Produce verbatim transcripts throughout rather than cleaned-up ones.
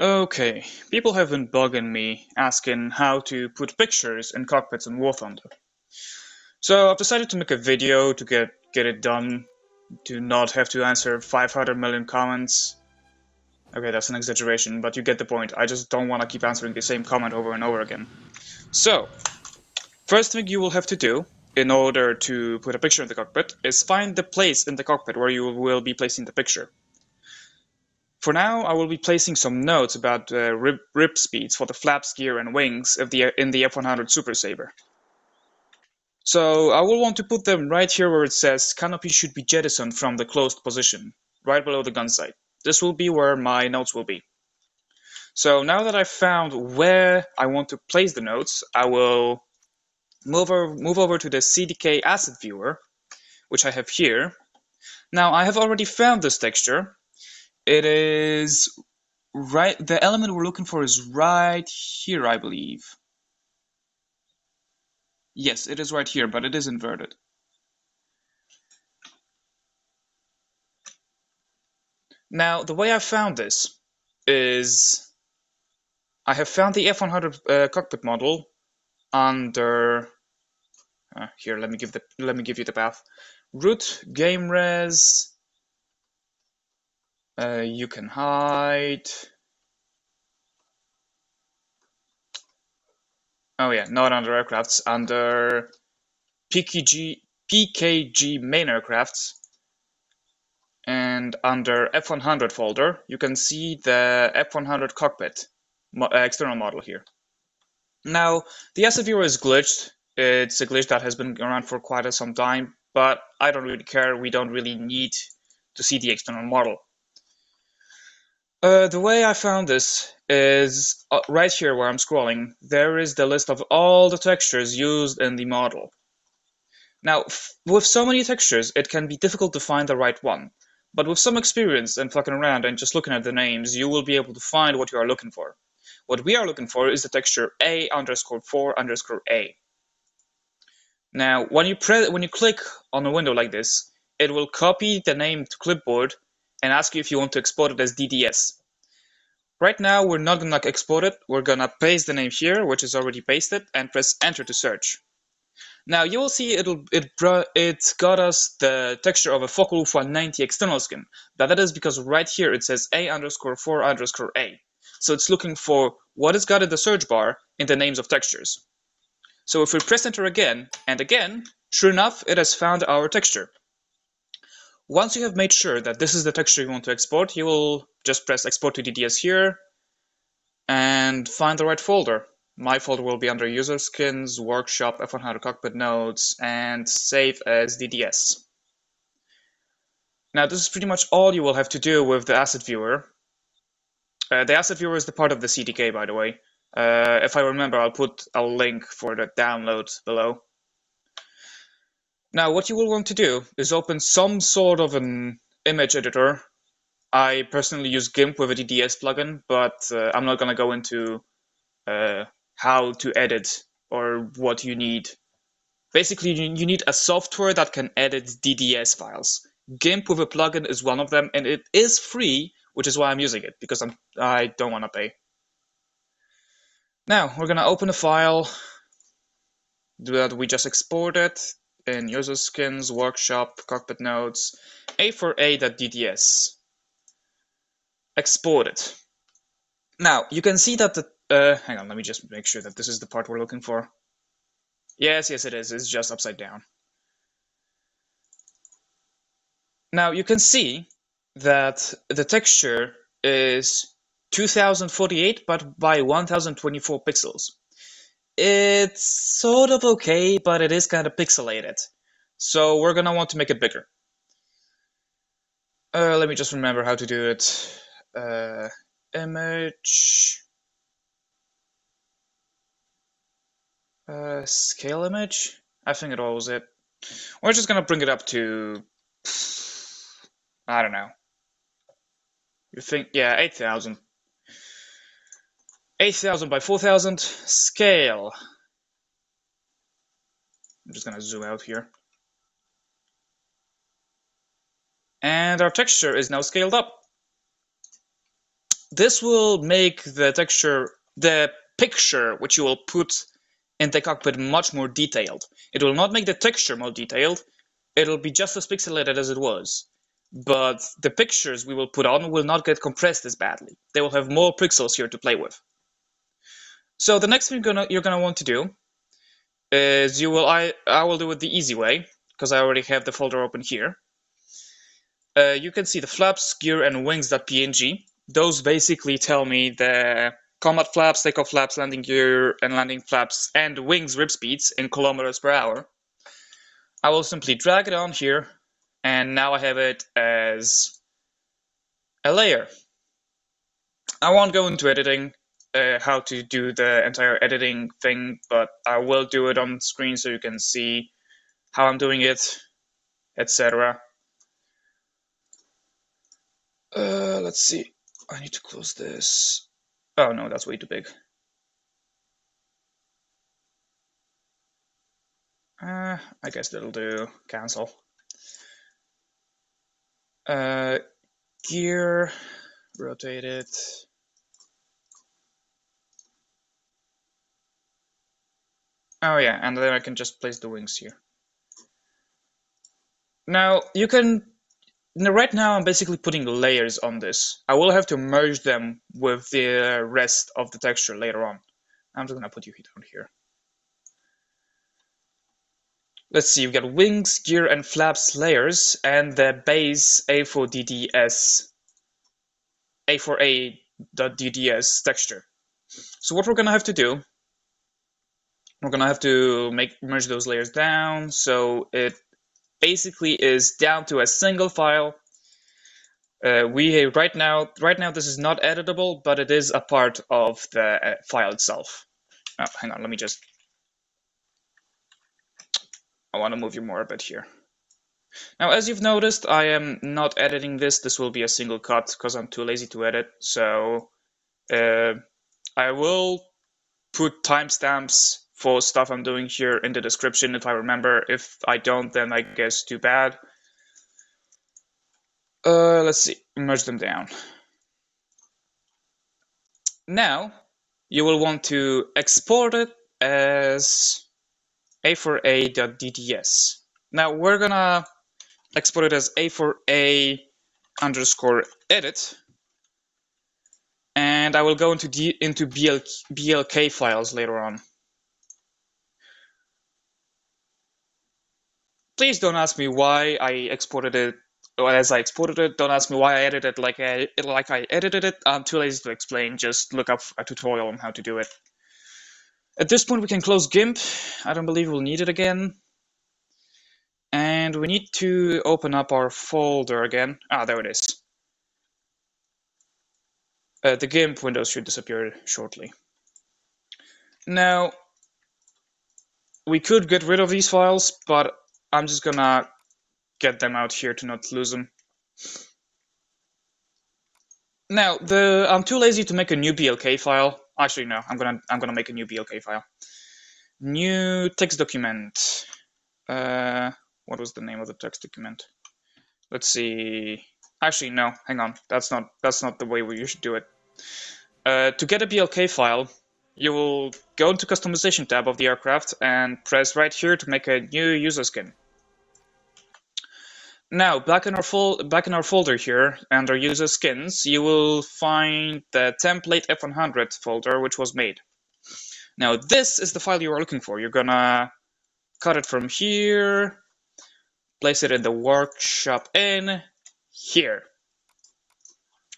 Okay, people have been bugging me, asking how to put pictures in cockpits in War Thunder. So I've decided to make a video to get, get it done, to not have to answer five hundred million comments. Okay, that's an exaggeration, but you get the point. I just don't want to keep answering the same comment over and over again. So, first thing you will have to do, in order to put a picture in the cockpit, is find the place in the cockpit where you will be placing the picture. For now, I will be placing some notes about uh, rip, rip speeds for the flaps, gear, and wings of the, in the F one hundred Super Sabre. So I will want to put them right here where it says canopy should be jettisoned from the closed position, right below the gun sight. This will be where my notes will be. So now that I've found where I want to place the notes, I will move over, move over to the C D K asset viewer, which I have here. Now I have already found this texture. It is right, the element we're looking for is right here, I believe. Yes, it is right here, but it is inverted. Now, the way I found this is I have found the F one hundred uh, cockpit model under uh, here. Let me give the let me give you the path. Root game res. Uh, you can hide. Oh yeah, not under aircrafts, under P K G, P K G main aircrafts, and under F one hundred folder, you can see the F one hundred cockpit mo external model here. Now the asset viewer is glitched. It's a glitch that has been around for quite some time, but I don't really care. We don't really need to see the external model. Uh, the way I found this is uh, right here where I'm scrolling. There is the list of all the textures used in the model. Now, f with so many textures, it can be difficult to find the right one. But with some experience and fucking around and just looking at the names, you will be able to find what you are looking for. What we are looking for is the texture A underscore four underscore A. Now, when you pre when you click on a window like this, it will copy the name to clipboard and ask you if you want to export it as D D S. Right now, we're not gonna export it. We're gonna paste the name here, which is already pasted, and press enter to search. Now you will see it'll it brought it got us the texture of a Focke-Wulf one ninety external skin. But that is because right here it says A underscore four underscore A. So it's looking for what is got in the search bar in the names of textures. So if we press enter again and again, sure enough, it has found our texture. Once you have made sure that this is the texture you want to export, you will just press export to D D S here and find the right folder. My folder will be under user skins, workshop, F one hundred cockpit nodes, and save as D D S. Now this is pretty much all you will have to do with the asset viewer. Uh, the asset viewer is the part of the C D K, by the way. Uh, if I remember, I'll put a link for the download below. Now, what you will want to do is open some sort of an image editor. I personally use GIMP with a D D S plugin, but uh, I'm not going to go into uh, how to edit or what you need. Basically, you, you need a software that can edit D D S files. GIMP with a plugin is one of them, and it is free, which is why I'm using it, because I'm, I don't want to pay. Now, we're going to open a file that we just exported. In user skins, workshop, cockpit nodes, a four a dot d d s. Export it. Now you can see that the uh, hang on, let me just make sure that this is the part we're looking for. Yes, yes, it is. It's just upside down. Now you can see that the texture is two thousand forty-eight but by one thousand twenty-four pixels. It's sort of okay, but it is kind of pixelated. So we're gonna want to make it bigger. Uh, let me just remember how to do it. Uh, image. Uh, scale image? I think it all was it. We're just gonna bring it up to... I don't know. You think, yeah, eight thousand. eight thousand by four thousand, scale. I'm just gonna zoom out here. And our texture is now scaled up. This will make the texture, the picture which you will put in the cockpit much more detailed. It will not make the texture more detailed. It'll be just as pixelated as it was. But the pictures we will put on will not get compressed as badly. They will have more pixels here to play with. So the next thing you're gonna, you're gonna want to do is you will, I, I will do it the easy way, because I already have the folder open here. Uh, you can see the flaps, gear, and wings.png. Those basically tell me the combat flaps, takeoff flaps, landing gear, and landing flaps, and wings rip speeds in kilometers per hour. I will simply drag it on here, and now I have it as a layer. I won't go into editing, uh, how to do the entire editing thing, but I will do it on screen so you can see how I'm doing it, et cetera. Uh, let's see. I need to close this. Oh no, that's way too big. Uh, I guess that'll do. Cancel. Uh, gear, rotate it. Oh yeah, and then I can just place the wings here. Now you can. Now, right now, I'm basically putting layers on this. I will have to merge them with the rest of the texture later on. I'm just going to put you down here. Let's see, you've got wings, gear, and flaps layers, and the base A four D D S, A four A.D D S texture. So what we're going to have to do, we're going to have to make merge those layers down, so it basically is down to a single file. Uh, we right now, right now this is not editable, but it is a part of the file itself. Oh, hang on, let me just. I want to move you more a bit here. Now, as you've noticed, I am not editing this. This will be a single cut because I'm too lazy to edit. So uh, I will put timestamps for stuff I'm doing here in the description if I remember. If I don't, then I guess too bad. Uh, let's see, merge them down. Now, you will want to export it as A four A.D D S. Now we're gonna export it as A four A underscore edit. And I will go into, D into B L K files later on. Please don't ask me why I exported it, or as I exported it. Don't ask me why I edited it like I, like I edited it. I'm too lazy to explain. Just look up a tutorial on how to do it. At this point, we can close GIMP. I don't believe we'll need it again. And we need to open up our folder again. Ah, there it is. Uh, the GIMP window should disappear shortly. Now, we could get rid of these files, but I'm just gonna get them out here to not lose them. Now, the I'm too lazy to make a new B L K file. Actually, no, I'm gonna I'm gonna make a new B L K file. New text document. Uh, what was the name of the text document? Let's see. Actually, no, hang on. That's not that's not the way we should do it. Uh, to get a B L K file, you will go into customization tab of the aircraft and press right here to make a new user skin. Now, back in our full, back in our folder here, under user skins, you will find the template F one hundred folder which was made. Now, this is the file you are looking for. You're gonna cut it from here, place it in the workshop in here.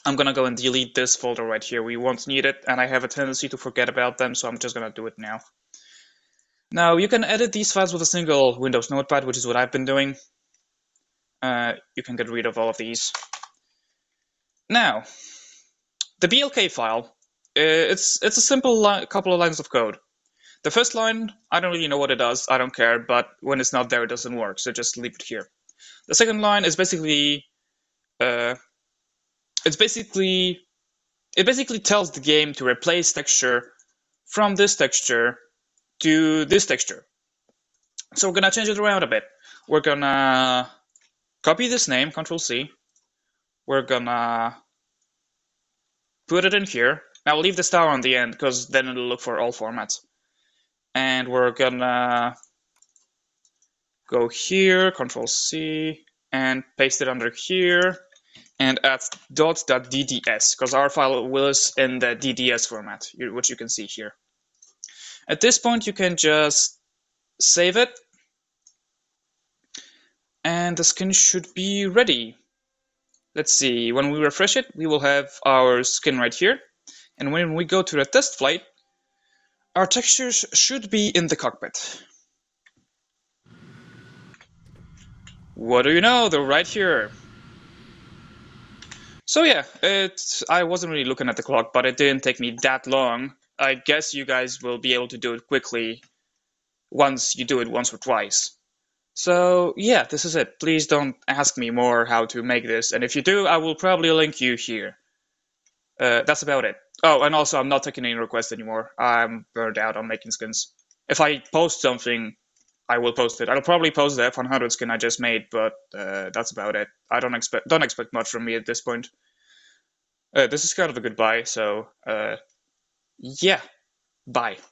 I'm gonna go and delete this folder right here. We won't need it, and I have a tendency to forget about them, so I'm just gonna do it now. Now, you can edit these files with a single Windows Notepad, which is what I've been doing. Uh, you can get rid of all of these. Now, the B L K file, it's, it's a simple couple of lines of code. The first line, I don't really know what it does, I don't care, but when it's not there, it doesn't work, so just leave it here. The second line is basically, uh, It's basically, it basically tells the game to replace texture from this texture to this texture. So we're gonna change it around a bit. We're gonna copy this name, Control C. We're gonna put it in here. Now leave the star on the end because then it'll look for all formats. And we're gonna go here, Control C, and paste it under here, and add dot dot D D S because our file was in the D D S format, which you can see here. At this point, you can just save it, and the skin should be ready. Let's see, when we refresh it, we will have our skin right here. And when we go to the test flight, our textures should be in the cockpit. What do you know, they're right here. So yeah, it, I wasn't really looking at the clock, but it didn't take me that long. I guess you guys will be able to do it quickly once you do it once or twice. So yeah, this is it. Please don't ask me more how to make this, and if you do, I will probably link you here. Uh, that's about it. Oh, and also I'm not taking any requests anymore. I'm burned out on making skins. If I post something, I will post it. I'll probably post the F one hundred skin I just made, but uh, that's about it. I don't expect don't expect much from me at this point. Uh, this is kind of a goodbye, so uh, yeah, bye.